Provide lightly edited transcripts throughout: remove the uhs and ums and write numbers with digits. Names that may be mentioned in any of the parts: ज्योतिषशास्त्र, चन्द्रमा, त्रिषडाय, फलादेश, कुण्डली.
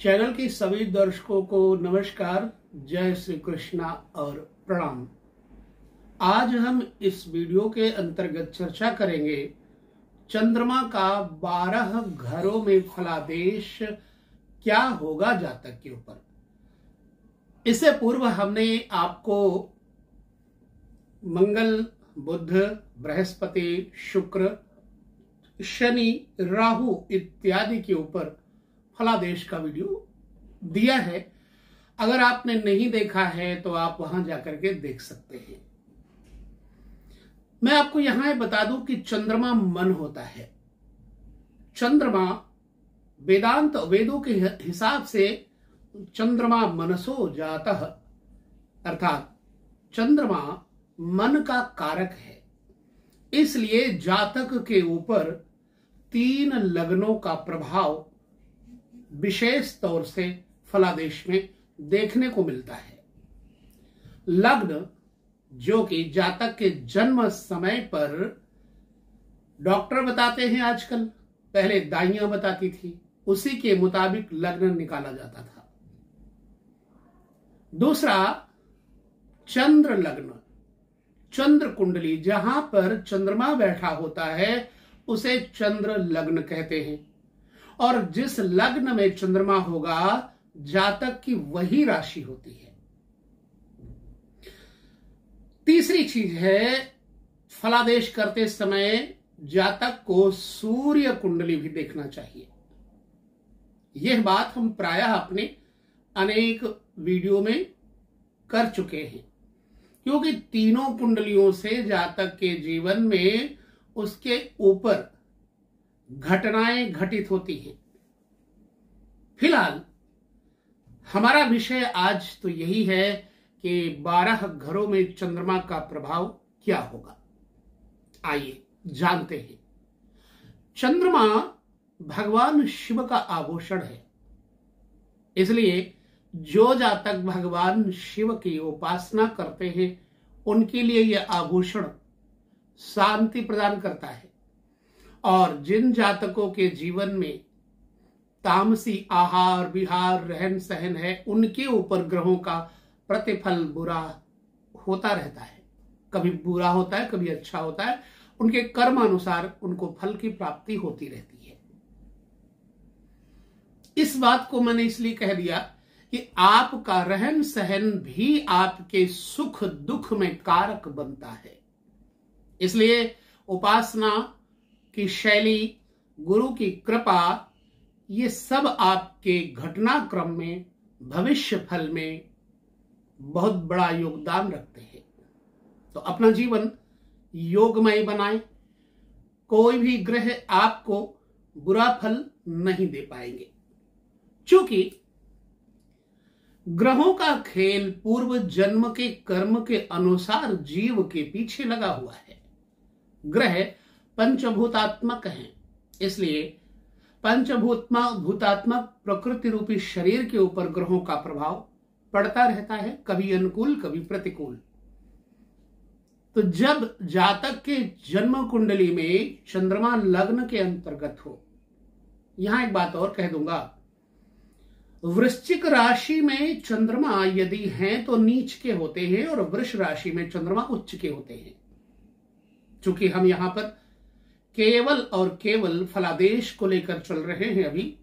Channel की सभी दर्शकों को नमस्कार, जय श्री कृष्णा और प्रणाम। आज हम इस वीडियो के अंतर्गत चर्चा करेंगे चंद्रमा का 12 घरों में फलादेश क्या होगा जातक के ऊपर। इससे पूर्व हमने आपको मंगल, बुध, बृहस्पति, शुक्र, शनि, राहु इत्यादि के ऊपर फलादेश का वीडियो दिया है। अगर आपने नहीं देखा है तो आप वहां जाकर के देख सकते हैं। मैं आपको यहां बता दूं कि चंद्रमा मन होता है। चंद्रमा वेदांत वेदों के हिसाब से चंद्रमा मनसो जातः, अर्थात चंद्रमा मन का कारक है। इसलिए जातक के ऊपर 3 लग्नों का प्रभाव विशेष तौर से फलादेश में देखने को मिलता है। लग्न जो कि जातक के जन्म समय पर डॉक्टर बताते हैं, आजकल पहले दाइयां बताती थी, उसी के मुताबिक लग्न निकाला जाता था। दूसरा चंद्र लग्न, चंद्र कुंडली, जहां पर चंद्रमा बैठा होता है उसे चंद्र लग्न कहते हैं। और जिस लग्न में चंद्रमा होगा जातक की वही राशि होती है। तीसरी चीज है, फलादेश करते समय जातक को सूर्य कुंडली भी देखना चाहिए। यह बात हम प्रायः अपने अनेक वीडियो में कर चुके हैं, क्योंकि तीनों कुंडलियों से जातक के जीवन में उसके ऊपर घटनाएं घटित होती हैं। फिलहाल हमारा विषय आज तो यही है कि 12 घरों में चंद्रमा का प्रभाव क्या होगा। आइए जानते हैं। चंद्रमा भगवान शिव का आभूषण है, इसलिए जो जातक भगवान शिव की उपासना करते हैं उनके लिए यह आभूषण शांति प्रदान करता है। और जिन जातकों के जीवन में तामसी आहार विहार रहन सहन है, उनके ऊपर ग्रहों का प्रतिफल बुरा होता रहता है। कभी बुरा होता है, कभी अच्छा होता है। उनके कर्म अनुसार उनको फल की प्राप्ति होती रहती है। इस बात को मैंने इसलिए कह दिया कि आपका रहन सहन भी आपके सुख दुख में कारक बनता है। इसलिए उपासना की शैली, गुरु की कृपा, ये सब आपके घटनाक्रम में, भविष्य फल में बहुत बड़ा योगदान रखते हैं। तो अपना जीवन योगमय बनाएं। कोई भी ग्रह आपको बुरा फल नहीं दे पाएंगे, क्योंकि ग्रहों का खेल पूर्व जन्म के कर्म के अनुसार जीव के पीछे लगा हुआ है। ग्रह पंचभूतात्मक हैं, इसलिए पंचभूतात्मक प्रकृति रूपी शरीर के ऊपर ग्रहों का प्रभाव पड़ता रहता है, कभी अनुकूल कभी प्रतिकूल। तो जब जातक के जन्म कुंडली में चंद्रमा लग्न के अंतर्गत हो, यहां एक बात और कह दूंगा, वृश्चिक राशि में चंद्रमा यदि हैं तो नीच के होते हैं और वृष राशि में चंद्रमा उच्च के होते हैं। चूंकि हम यहां पर केवल और केवल फलादेश को लेकर चल रहे हैं, अभी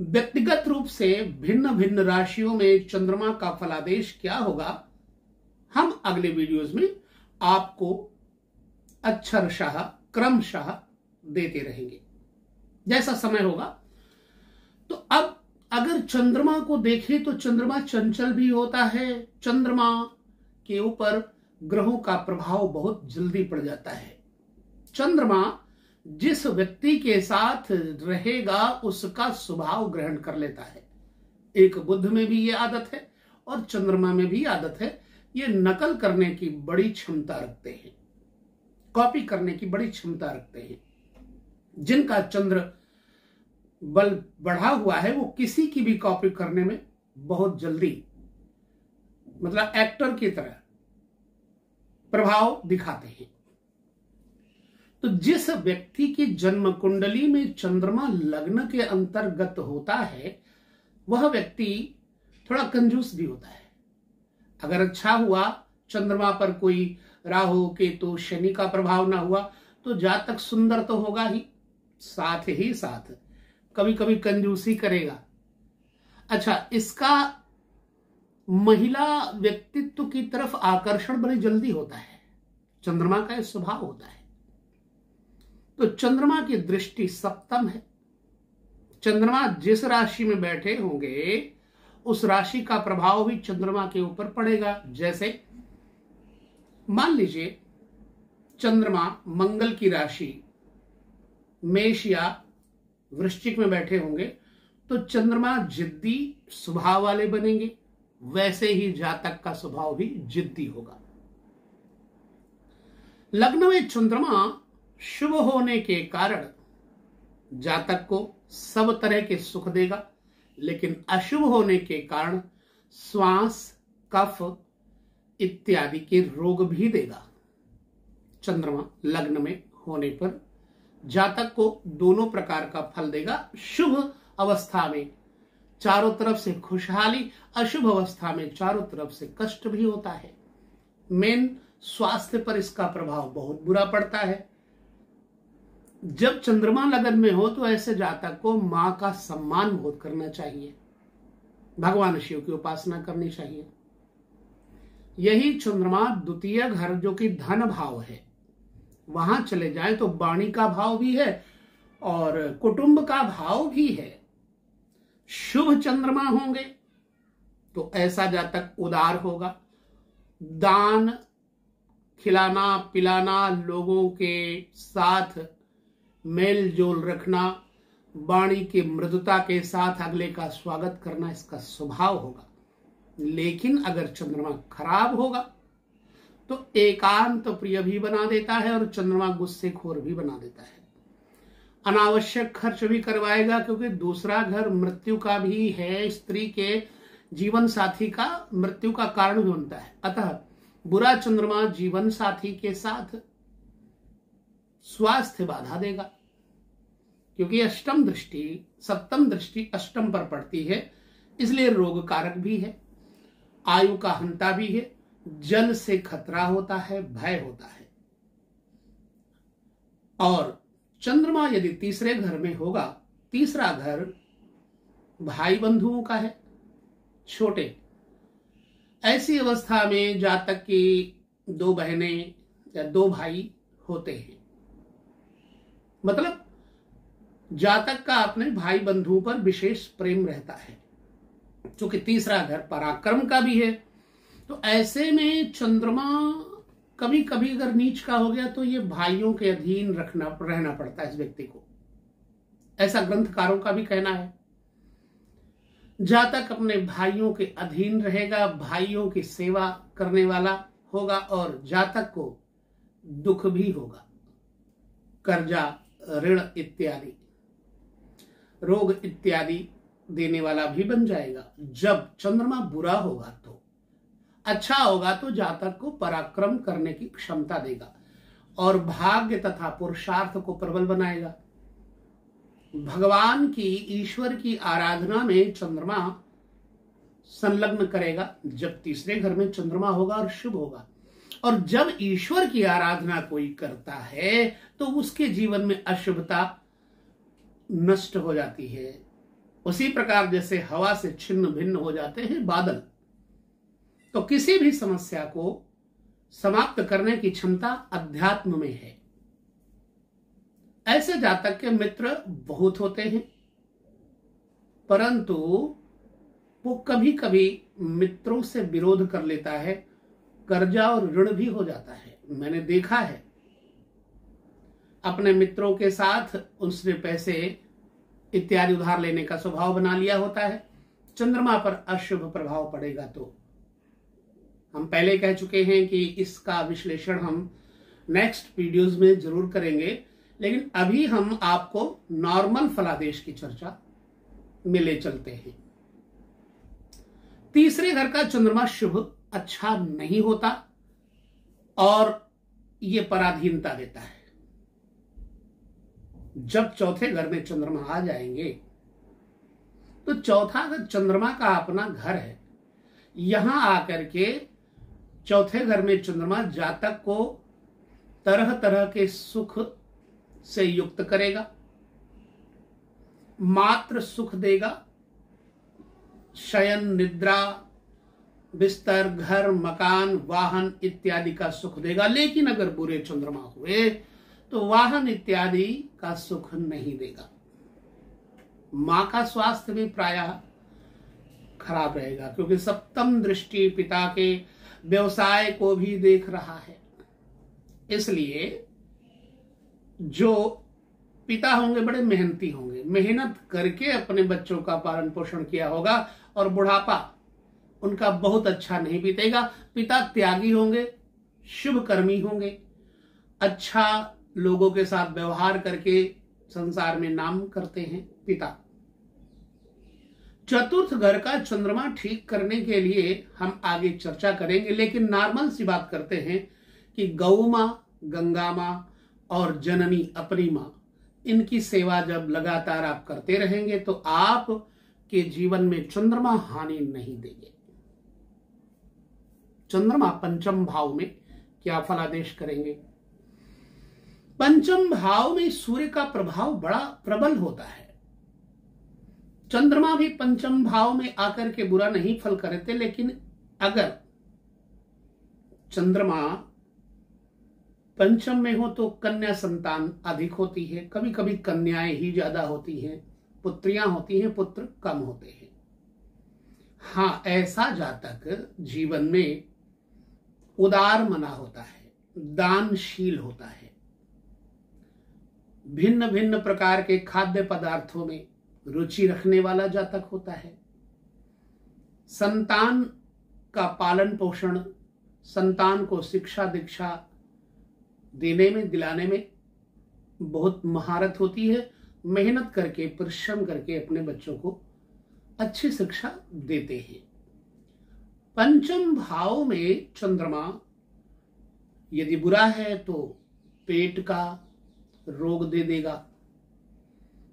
व्यक्तिगत रूप से भिन्न भिन्न राशियों में चंद्रमा का फलादेश क्या होगा हम अगले वीडियोस में आपको अक्षरशः क्रमशः देते रहेंगे जैसा समय होगा। तो अब अगर चंद्रमा को देखें तो चंद्रमा चंचल भी होता है। चंद्रमा के ऊपर ग्रहों का प्रभाव बहुत जल्दी पड़ जाता है। चंद्रमा जिस व्यक्ति के साथ रहेगा उसका स्वभाव ग्रहण कर लेता है। एक बुध में भी ये आदत है और चंद्रमा में भी आदत है। ये नकल करने की बड़ी क्षमता रखते हैं, कॉपी करने की बड़ी क्षमता रखते हैं। जिनका चंद्र बल बढ़ा हुआ है वो किसी की भी कॉपी करने में बहुत जल्दी, मतलब एक्टर की तरह प्रभाव दिखाते हैं। तो जिस व्यक्ति की जन्म कुंडली में चंद्रमा लग्न के अंतर्गत होता है वह व्यक्ति थोड़ा कंजूस भी होता है। अगर अच्छा हुआ चंद्रमा पर कोई राहु केतु शनि का प्रभाव ना हुआ तो जातक सुंदर तो होगा ही साथ कभी कभी कंजूसी करेगा। अच्छा, इसका महिला व्यक्तित्व की तरफ आकर्षण बड़ी जल्दी होता है, चंद्रमा का यह स्वभाव होता है। तो चंद्रमा की दृष्टि सप्तम है। चंद्रमा जिस राशि में बैठे होंगे उस राशि का प्रभाव भी चंद्रमा के ऊपर पड़ेगा। जैसे मान लीजिए चंद्रमा मंगल की राशि मेष या वृश्चिक में बैठे होंगे तो चंद्रमा जिद्दी स्वभाव वाले बनेंगे, वैसे ही जातक का स्वभाव भी जिद्दी होगा। लग्न में चंद्रमा शुभ होने के कारण जातक को सब तरह के सुख देगा, लेकिन अशुभ होने के कारण श्वास कफ इत्यादि के रोग भी देगा। चंद्रमा लग्न में होने पर जातक को दोनों प्रकार का फल देगा। शुभ अवस्था में चारों तरफ से खुशहाली, अशुभ अवस्था में चारों तरफ से कष्ट भी होता है। मेन स्वास्थ्य पर इसका प्रभाव बहुत बुरा पड़ता है। जब चंद्रमा लगन में हो तो ऐसे जातक को मां का सम्मान बहुत करना चाहिए, भगवान शिव की उपासना करनी चाहिए। यही चंद्रमा द्वितीय घर जो कि धन भाव है वहां चले जाए तो वाणी का भाव भी है और कुटुंब का भाव भी है। शुभ चंद्रमा होंगे तो ऐसा जातक उदार होगा, दान खिलाना पिलाना, लोगों के साथ मेल जोल रखना, वाणी की मृदुता के साथ अगले का स्वागत करना इसका स्वभाव होगा। लेकिन अगर चंद्रमा खराब होगा तो एकांत प्रिय भी बना देता है और चंद्रमा गुस्सेखोर भी बना देता है, अनावश्यक खर्च भी करवाएगा, क्योंकि दूसरा घर मृत्यु का भी है, स्त्री के जीवन साथी का मृत्यु का कारण भी बनता है। अतः बुरा चंद्रमा जीवन साथी के साथ स्वास्थ्य बाधा देगा, क्योंकि अष्टम दृष्टि सप्तम दृष्टि अष्टम पर पड़ती है, इसलिए रोग कारक भी है, आयु का हंता भी है, जल से खतरा होता है, भय होता है। और चंद्रमा यदि तीसरे घर में होगा, तीसरा घर भाई बंधुओं का है, छोटे, ऐसी अवस्था में जातक की दो बहनें या दो भाई होते हैं, मतलब जातक का अपने भाई बंधुओं पर विशेष प्रेम रहता है, क्योंकि तीसरा घर पराक्रम का भी है। तो ऐसे में चंद्रमा कभी कभी अगर नीच का हो गया तो ये भाइयों के अधीन रहना पड़ता है इस व्यक्ति को, ऐसा ग्रंथकारों का भी कहना है। जातक अपने भाइयों के अधीन रहेगा, भाइयों की सेवा करने वाला होगा और जातक को दुख भी होगा, कर्जा ऋण इत्यादि रोग इत्यादि देने वाला भी बन जाएगा। जब चंद्रमा बुरा होगा तो अच्छा होगा तो जातक को पराक्रम करने की क्षमता देगा और भाग्य तथा पुरुषार्थ को प्रबल बनाएगा। भगवान की ईश्वर की आराधना में चंद्रमा संलग्न करेगा जब तीसरे घर में चंद्रमा होगा और शुभ होगा। और जब ईश्वर की आराधना कोई करता है तो उसके जीवन में अशुभता नष्ट हो जाती है, उसी प्रकार जैसे हवा से छिन्न भिन्न हो जाते हैं बादल। तो किसी भी समस्या को समाप्त करने की क्षमता अध्यात्म में है। ऐसे जातक के मित्र बहुत होते हैं, परंतु वो कभी कभी मित्रों से विरोध कर लेता है, कर्जा और ऋण भी हो जाता है। मैंने देखा है अपने मित्रों के साथ, उसने पैसे इत्यादि उधार लेने का स्वभाव बना लिया होता है। चंद्रमा पर अशुभ प्रभाव पड़ेगा तो हम पहले कह चुके हैं कि इसका विश्लेषण हम नेक्स्ट वीडियोस में जरूर करेंगे, लेकिन अभी हम आपको नॉर्मल फलादेश की चर्चा मिले चलते हैं। तीसरे घर का चंद्रमा शुभ अच्छा नहीं होता और ये पराधीनता देता है, जब चौथे घर में चंद्रमा आ जाएंगे तो चौथा घर चंद्रमा का अपना घर है। यहां आकर के चौथे घर में चंद्रमा जातक को तरह तरह के सुख से युक्त करेगा, मात्र सुख देगा। शयन, निद्रा, बिस्तर, घर, मकान, वाहन इत्यादि का सुख देगा। लेकिन अगर बुरे चंद्रमा हुए तो वाहन इत्यादि का सुख नहीं देगा। मां का स्वास्थ्य भी प्रायः खराब रहेगा, क्योंकि सप्तम दृष्टि पिता के व्यवसाय को भी देख रहा है। इसलिए जो पिता होंगे बड़े मेहनती होंगे, मेहनत करके अपने बच्चों का पालन पोषण किया होगा और बुढ़ापा उनका बहुत अच्छा नहीं बीतेगा। पिता त्यागी होंगे, शुभकर्मी होंगे, अच्छा लोगों के साथ व्यवहार करके संसार में नाम करते हैं पिता। चतुर्थ घर का चंद्रमा ठीक करने के लिए हम आगे चर्चा करेंगे, लेकिन नॉर्मल सी बात करते हैं कि गौ माँ, गंगा माँ और जननी अपनी माँ, इनकी सेवा जब लगातार आप करते रहेंगे तो आप के जीवन में चंद्रमा हानि नहीं देंगे। चंद्रमा पंचम भाव में क्या फलादेश करेंगे? पंचम भाव में सूर्य का प्रभाव बड़ा प्रबल होता है। चंद्रमा भी पंचम भाव में आकर के बुरा नहीं फल करते, लेकिन अगर चंद्रमा पंचम में हो तो कन्या संतान अधिक होती है। कभी कभी कन्याएं ही ज्यादा होती हैं, पुत्रियां होती हैं, पुत्र कम होते हैं। हाँ, ऐसा जातक जीवन में उदार मना होता है, दानशील होता है, भिन्न भिन्न प्रकार के खाद्य पदार्थों में रुचि रखने वाला जातक होता है। संतान का पालन पोषण, संतान को शिक्षा दीक्षा देने में, दिलाने में बहुत महारत होती है। मेहनत करके, परिश्रम करके अपने बच्चों को अच्छी शिक्षा देते हैं। पंचम भाव में चंद्रमा यदि बुरा है तो पेट का रोग दे देगा,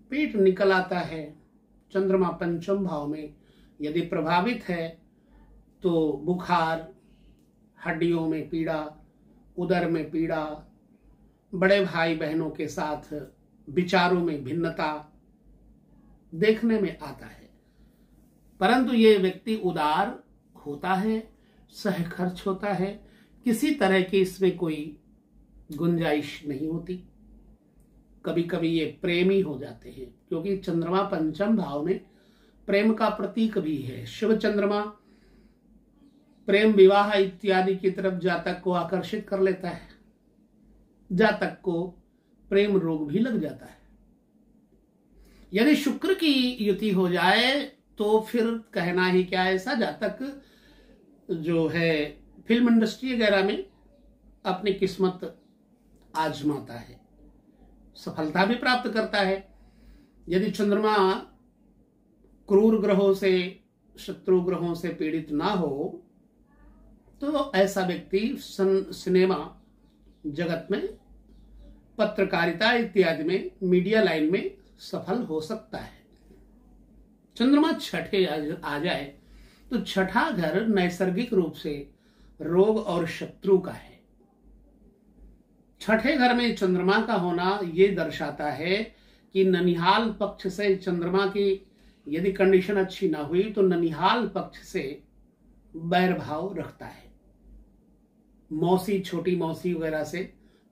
पेट निकल आता है। चंद्रमा पंचम भाव में यदि प्रभावित है तो बुखार, हड्डियों में पीड़ा, उदर में पीड़ा, बड़े भाई बहनों के साथ विचारों में भिन्नता देखने में आता है। परंतु ये व्यक्ति उदार होता है, सह खर्च होता है, किसी तरह की इसमें कोई गुंजाइश नहीं होती। कभी कभी ये प्रेमी हो जाते हैं, क्योंकि चंद्रमा पंचम भाव में प्रेम का प्रतीक भी है। शुभ चंद्रमा प्रेम, विवाह इत्यादि की तरफ जातक को आकर्षित कर लेता है। जातक को प्रेम रोग भी लग जाता है। यदि शुक्र की युति हो जाए तो फिर कहना ही क्या। ऐसा जातक जो है फिल्म इंडस्ट्री वगैरह में अपनी किस्मत आजमाता है, सफलता भी प्राप्त करता है। यदि चंद्रमा क्रूर ग्रहों से, शत्रु ग्रहों से पीड़ित ना हो तो ऐसा व्यक्ति सिनेमा जगत में, पत्रकारिता इत्यादि में, मीडिया लाइन में सफल हो सकता है। चंद्रमा छठे आ जाए तो छठा घर नैसर्गिक रूप से रोग और शत्रु का है। छठे घर में चंद्रमा का होना ये दर्शाता है कि ननिहाल पक्ष से चंद्रमा की यदि कंडीशन अच्छी ना हुई तो ननिहाल पक्ष से बैरभाव रखता है। मौसी, छोटी मौसी वगैरह से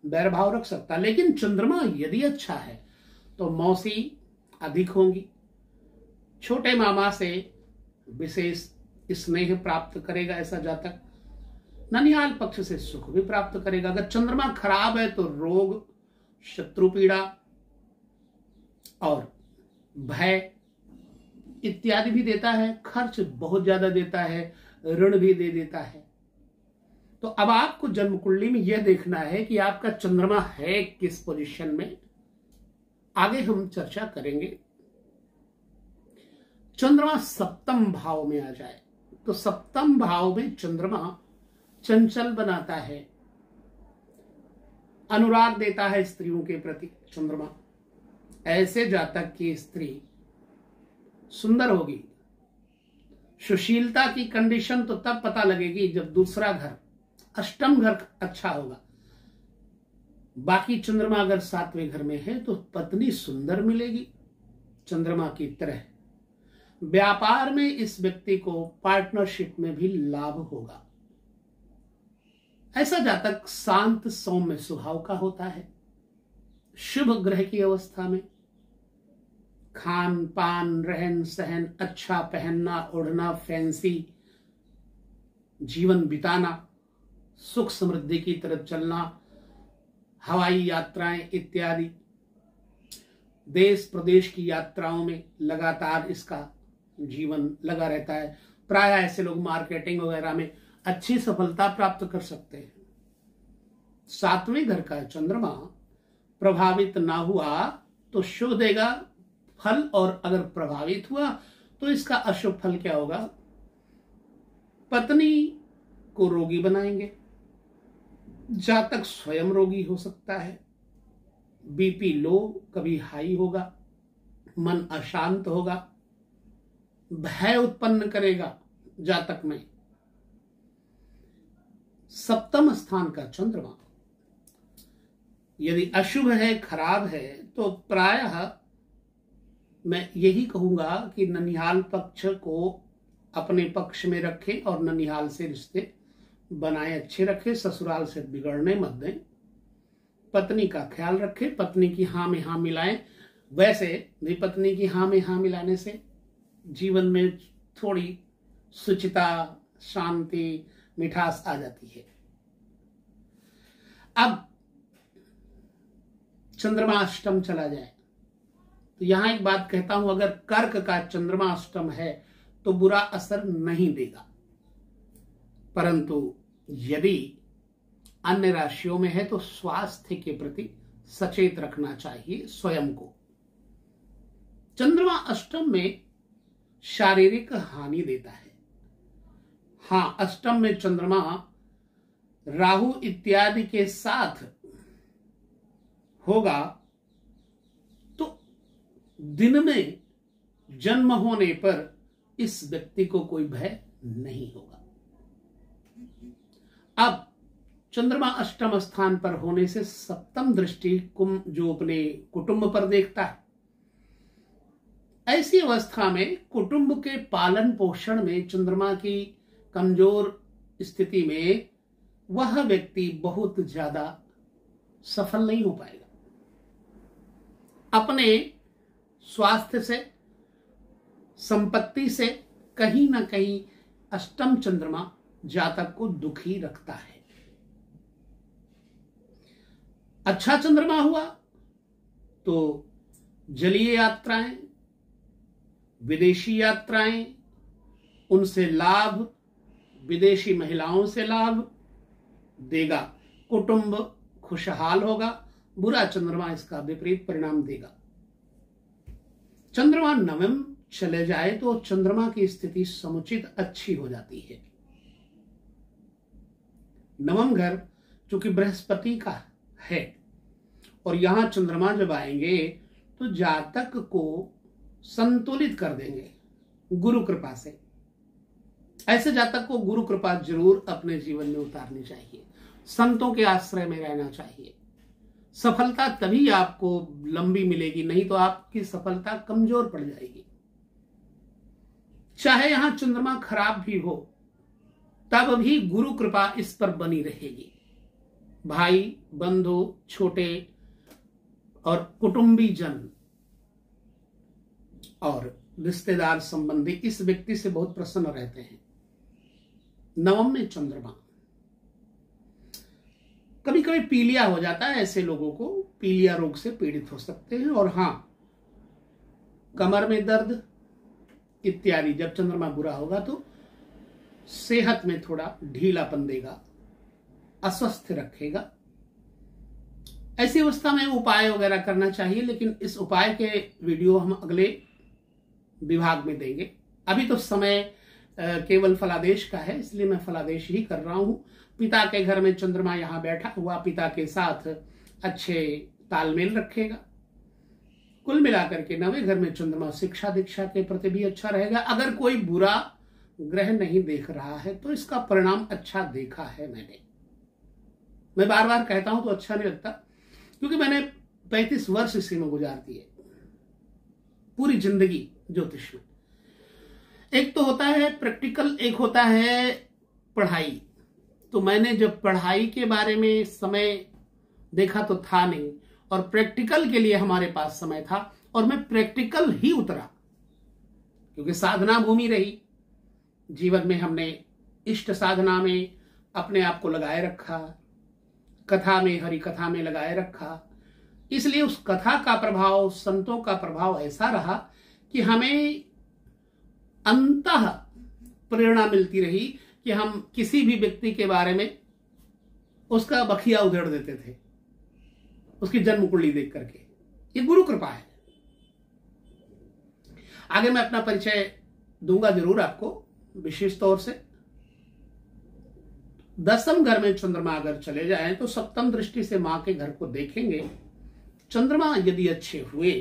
बैरभाव रख सकता है। लेकिन चंद्रमा यदि अच्छा है तो मौसी अधिक होंगी, छोटे मामा से विशेष स्नेह प्राप्त करेगा ऐसा जातक। ननिहाल पक्ष से सुख भी प्राप्त करेगा। अगर चंद्रमा खराब है तो रोग, शत्रु पीड़ा और भय इत्यादि भी देता है, खर्च बहुत ज्यादा देता है, ऋण भी दे देता है। तो अब आपको जन्म कुंडली में यह देखना है कि आपका चंद्रमा है किस पोजीशन में। आगे हम चर्चा करेंगे। चंद्रमा सप्तम भाव में आ जाए तो सप्तम भाव में चंद्रमा चंचल बनाता है, अनुराग देता है स्त्रियों के प्रति। चंद्रमा ऐसे जातक की स्त्री सुंदर होगी। सुशीलता की कंडीशन तो तब पता लगेगी जब दूसरा घर अष्टम घर अच्छा होगा। बाकी चंद्रमा अगर सातवें घर में है तो पत्नी सुंदर मिलेगी चंद्रमा की तरह। व्यापार में इस व्यक्ति को पार्टनरशिप में भी लाभ होगा। ऐसा जातक शांत सौम्य स्वभाव का होता है। शुभ ग्रह की अवस्था में खान पान, रहन सहन, अच्छा पहनना ओढ़ना, फैंसी जीवन बिताना, सुख समृद्धि की तरफ चलना, हवाई यात्राएं इत्यादि, देश प्रदेश की यात्राओं में लगातार इसका जीवन लगा रहता है। प्राय ऐसे लोग मार्केटिंग वगैरह में अच्छी सफलता प्राप्त कर सकते हैं। सातवें घर का चंद्रमा प्रभावित ना हुआ तो शुभ देगा फल, और अगर प्रभावित हुआ तो इसका अशुभ फल क्या होगा? पत्नी को रोगी बनाएंगे। जातक स्वयं रोगी हो सकता है। बीपी लो कभी हाई होगा, मन अशांत होगा, भय उत्पन्न करेगा जातक में। सप्तम स्थान का चंद्रमा यदि अशुभ है, खराब है, तो प्रायः मैं यही कहूंगा कि ननिहाल पक्ष को अपने पक्ष में रखें और ननिहाल से रिश्ते बनाए अच्छे रखें। ससुराल से बिगड़ने मत दें। पत्नी का ख्याल रखें, पत्नी की हाँ में हाँ मिलाएं। वैसे भी पत्नी की हाँ में हाँ मिलाने से जीवन में थोड़ी शुचिता, शांति, मिठास आ जाती है। अब चंद्रमा अष्टम चला जाए तो यहां एक बात कहता हूं, अगर कर्क का चंद्रमा अष्टम है तो बुरा असर नहीं देगा, परंतु यदि अन्य राशियों में है तो स्वास्थ्य के प्रति सचेत रखना चाहिए स्वयं को। चंद्रमा अष्टम में शारीरिक हानि देता है। हाँ, अष्टम में चंद्रमा राहु इत्यादि के साथ होगा तो दिन में जन्म होने पर इस व्यक्ति को कोई भय नहीं होगा। अब चंद्रमा अष्टम स्थान पर होने से सप्तम दृष्टि कुंभ जो अपने कुटुंब पर देखता है, ऐसी अवस्था में कुटुंब के पालन पोषण में चंद्रमा की कमजोर स्थिति में वह व्यक्ति बहुत ज्यादा सफल नहीं हो पाएगा। अपने स्वास्थ्य से, संपत्ति से कहीं ना कहीं अष्टम चंद्रमा जातक को दुखी रखता है। अच्छा चंद्रमा हुआ तो जलीय यात्राएं, विदेशी यात्राएं, उनसे लाभ, विदेशी महिलाओं से लाभ देगा। कुटुंब खुशहाल होगा। बुरा चंद्रमा इसका विपरीत परिणाम देगा। चंद्रमा नवम चले जाए तो चंद्रमा की स्थिति समुचित अच्छी हो जाती है। नवम घर चूंकि बृहस्पति का है और यहां चंद्रमा जब आएंगे तो जातक को संतुलित कर देंगे गुरु कृपा से। ऐसे जातक को गुरु कृपा जरूर अपने जीवन में उतारनी चाहिए। संतों के आश्रय में रहना चाहिए। सफलता तभी आपको लंबी मिलेगी, नहीं तो आपकी सफलता कमजोर पड़ जाएगी। चाहे यहां चंद्रमा खराब भी हो, तब भी गुरु कृपा इस पर बनी रहेगी। भाई बंधु, छोटे और कुटुंबी जन और रिश्तेदार संबंधी इस व्यक्ति से बहुत प्रसन्न रहते हैं। नवम में चंद्रमा कभी कभी पीलिया हो जाता है। ऐसे लोगों को पीलिया रोग से पीड़ित हो सकते हैं। और हाँ, कमर में दर्द इत्यादि जब चंद्रमा बुरा होगा तो सेहत में थोड़ा ढीलापन देगा, अस्वस्थ रखेगा। ऐसी अवस्था में उपाय वगैरह करना चाहिए, लेकिन इस उपाय के वीडियो हम अगले विभाग में देंगे। अभी तो समय केवल फलादेश का है, इसलिए मैं फलादेश ही कर रहा हूं। पिता के घर में चंद्रमा यहाँ बैठा हुआ पिता के साथ अच्छे तालमेल रखेगा। कुल मिलाकर के 9वें घर में चंद्रमा शिक्षा दीक्षा के प्रति भी अच्छा रहेगा। अगर कोई बुरा ग्रह नहीं देख रहा है तो इसका परिणाम अच्छा देखा है मैंने। मैं बार बार कहता हूं तो अच्छा नहीं लगता, क्योंकि मैंने 35 वर्ष इसी में गुजार दिए, पूरी जिंदगी ज्योतिष में। एक तो होता है प्रैक्टिकल, एक होता है पढ़ाई। तो मैंने जब पढ़ाई के बारे में समय देखा तो था नहीं, और प्रैक्टिकल के लिए हमारे पास समय था और मैं प्रैक्टिकल ही उतरा, क्योंकि साधना भूमि रही। जीवन में हमने इष्ट साधना में अपने आप को लगाए रखा, कथा में, हरि कथा में लगाए रखा। इसलिए उस कथा का प्रभाव, संतों का प्रभाव ऐसा रहा कि हमें अंतः प्रेरणा मिलती रही कि हम किसी भी व्यक्ति के बारे में उसका बखिया उधेड़ देते थे, उसकी जन्म कुंडली देख करके। ये गुरु कृपा है। आगे मैं अपना परिचय दूंगा जरूर आपको विशेष तौर से। 10वें घर में चंद्रमा अगर चले जाएं तो सप्तम दृष्टि से मां के घर को देखेंगे। चंद्रमा यदि अच्छे हुए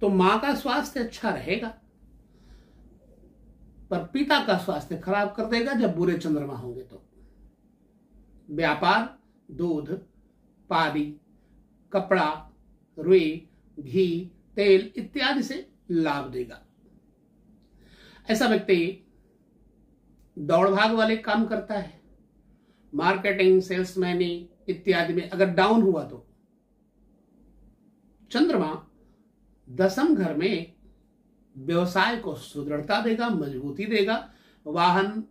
तो मां का स्वास्थ्य अच्छा रहेगा, पर पिता का स्वास्थ्य खराब कर देगा जब बुरे चंद्रमा होंगे तो। व्यापार, दूध, पादी, कपड़ा, रुई, घी, तेल इत्यादि से लाभ देगा। ऐसा व्यक्ति दौड़ भाग वाले काम करता है, मार्केटिंग, सेल्समैनी इत्यादि में अगर डाउन हुआ तो। चंद्रमा 10वें घर में व्यवसाय को सुदृढ़ता देगा, मजबूती देगा। वाहन,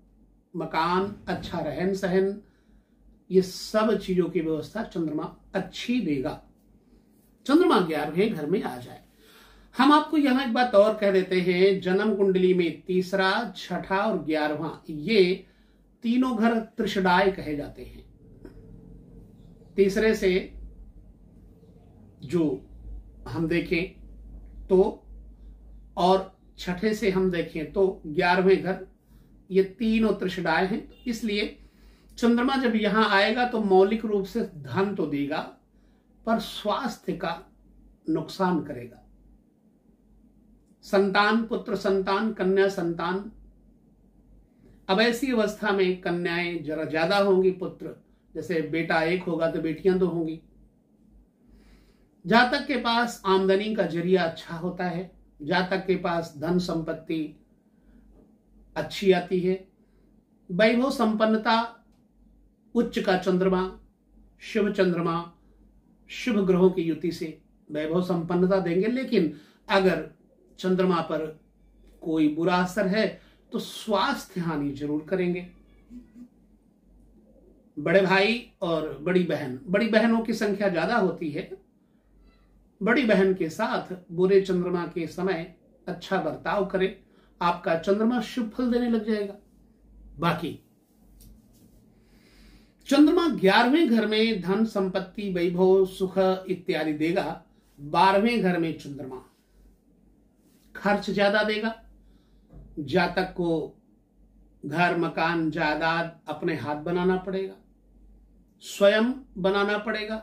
मकान, अच्छा रहन सहन, ये सब चीजों की व्यवस्था चंद्रमा अच्छी देगा। चंद्रमा 11वें घर में आ जाए। हम आपको यहां एक बात और कह देते हैं, जन्म कुंडली में 3रा, 6ठा और 11वां ये तीनों घर त्रिषडाय कहे जाते हैं। 3रे से जो हम देखें तो और 6ठे से हम देखें तो 11वें घर, ये तीनों त्रिषडाय हैं। इसलिए चंद्रमा जब यहां आएगा तो मौलिक रूप से धन तो देगा, पर स्वास्थ्य का नुकसान करेगा। संतान, पुत्र संतान, कन्या संतान। अब ऐसी अवस्था में कन्याएं जरा ज्यादा होंगी, पुत्र जैसे बेटा एक होगा तो बेटियां दो होंगी। जातक के पास आमदनी का जरिया अच्छा होता है, जातक के पास धन संपत्ति अच्छी आती है। वैभव संपन्नता उच्च का चंद्रमा, शुभ चंद्रमा शुभ ग्रहों की युति से वैभव संपन्नता देंगे। लेकिन अगर चंद्रमा पर कोई बुरा असर है तो स्वास्थ्य हानि जरूर करेंगे। बड़े भाई और बड़ी बहन, बड़ी बहनों की संख्या ज्यादा होती है, बड़ी बहन के साथ बुरे चंद्रमा के समय अच्छा बर्ताव करें, आपका चंद्रमा शुभ फल देने लग जाएगा। बाकी चंद्रमा 11वें घर में धन संपत्ति, वैभव, सुख इत्यादि देगा। 12वें घर में चंद्रमा खर्च ज्यादा देगा, जातक को घर, मकान, जायदाद अपने हाथ बनाना पड़ेगा, स्वयं बनाना पड़ेगा।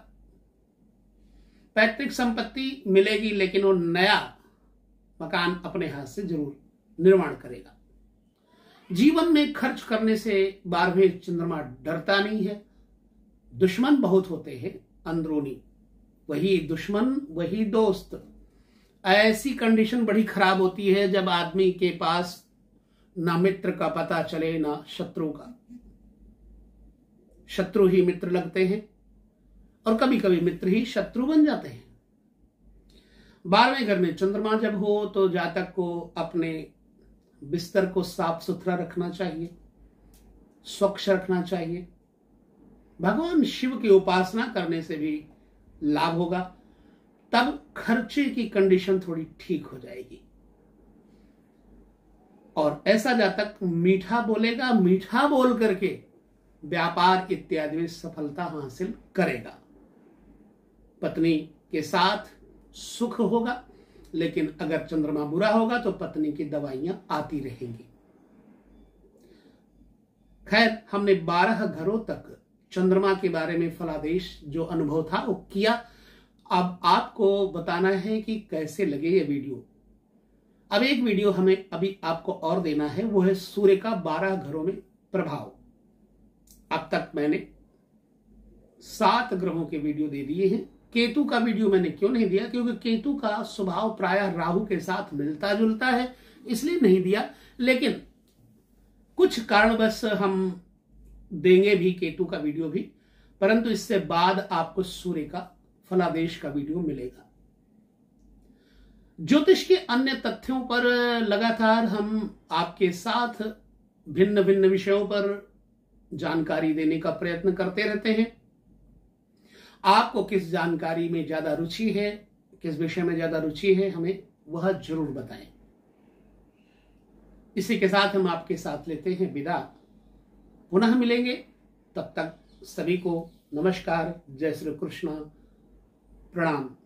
पैतृक संपत्ति मिलेगी लेकिन वो नया मकान अपने हाथ से जरूर निर्माण करेगा। जीवन में खर्च करने से 12वें चंद्रमा डरता नहीं है। दुश्मन बहुत होते हैं अंदरूनी, वही दुश्मन वही दोस्त। ऐसी कंडीशन बड़ी खराब होती है जब आदमी के पास ना मित्र का पता चले ना शत्रु का। शत्रु ही मित्र लगते हैं और कभी कभी मित्र ही शत्रु बन जाते हैं। 12वें घर में चंद्रमा जब हो तो जातक को अपने बिस्तर को साफ सुथरा रखना चाहिए, स्वच्छ रखना चाहिए। भगवान शिव की उपासना करने से भी लाभ होगा, तब खर्चे की कंडीशन थोड़ी ठीक हो जाएगी। और ऐसा जातक मीठा बोलेगा, मीठा बोल करके व्यापार इत्यादि में सफलता हासिल करेगा। पत्नी के साथ सुख होगा, लेकिन अगर चंद्रमा बुरा होगा तो पत्नी की दवाइयां आती रहेंगी। खैर, हमने 12 घरों तक चंद्रमा के बारे में फलादेश जो अनुभव था वो किया। अब आपको बताना है कि कैसे लगे ये वीडियो। अब एक वीडियो हमें अभी आपको और देना है, वो है सूर्य का 12 घरों में प्रभाव। अब तक मैंने 7 ग्रहों के वीडियो दे दिए हैं। केतु का वीडियो मैंने क्यों नहीं दिया? क्योंकि केतु का स्वभाव प्रायः राहु के साथ मिलता जुलता है, इसलिए नहीं दिया। लेकिन कुछ कारणवश हम देंगे भी केतु का वीडियो भी, परंतु इससे बाद आपको सूर्य का फलादेश का वीडियो मिलेगा। ज्योतिष के अन्य तथ्यों पर लगातार हम आपके साथ भिन्न भिन्न विषयों पर जानकारी देने का प्रयत्न करते रहते हैं। आपको किस जानकारी में ज्यादा रुचि है, किस विषय में ज्यादा रुचि है, हमें वह जरूर बताएं। इसी के साथ हम आपके साथ लेते हैं विदा। पुनः मिलेंगे, तब तक सभी को नमस्कार, जय श्री कृष्ण, प्रणाम।